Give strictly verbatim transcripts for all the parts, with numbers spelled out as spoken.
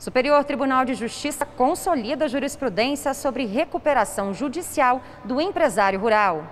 Superior Tribunal de Justiça consolida jurisprudência sobre recuperação judicial do empresário rural.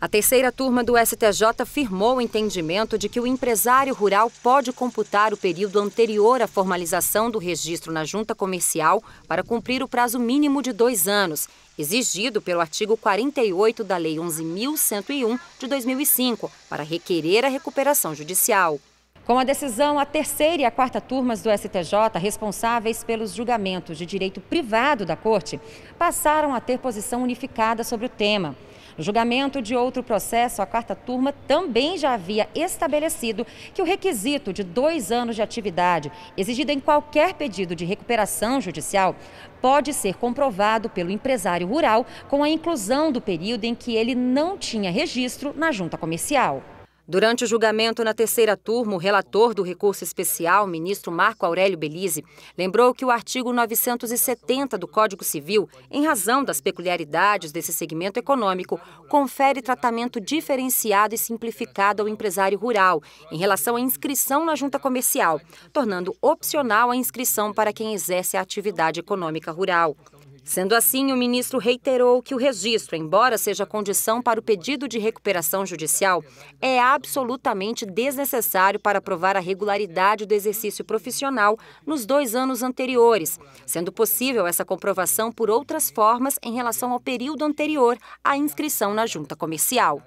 A terceira turma do S T J firmou o entendimento de que o empresário rural pode computar o período anterior à formalização do registro na Junta Comercial para cumprir o prazo mínimo de dois anos, exigido pelo artigo quarenta e oito da Lei onze mil cento e um de dois mil e cinco, para requerer a recuperação judicial. Com a decisão, a terceira e a quarta turmas do S T J, responsáveis pelos julgamentos de direito privado da Corte, passaram a ter posição unificada sobre o tema. No julgamento de outro processo, a quarta turma também já havia estabelecido que o requisito de dois anos de atividade, exigido em qualquer pedido de recuperação judicial, pode ser comprovado pelo empresário rural com a inclusão do período em que ele não tinha registro na Junta Comercial. Durante o julgamento na terceira turma, o relator do recurso especial, ministro Marco Aurélio Bellizze, lembrou que o artigo novecentos e setenta do Código Civil, em razão das peculiaridades desse segmento econômico, confere tratamento diferenciado e simplificado ao empresário rural em relação à inscrição na Junta Comercial, tornando opcional a inscrição para quem exerce a atividade econômica rural. Sendo assim, o ministro reiterou que o registro, embora seja condição para o pedido de recuperação judicial, é absolutamente desnecessário para provar a regularidade do exercício profissional nos dois anos anteriores, sendo possível essa comprovação por outras formas em relação ao período anterior à inscrição na Junta Comercial.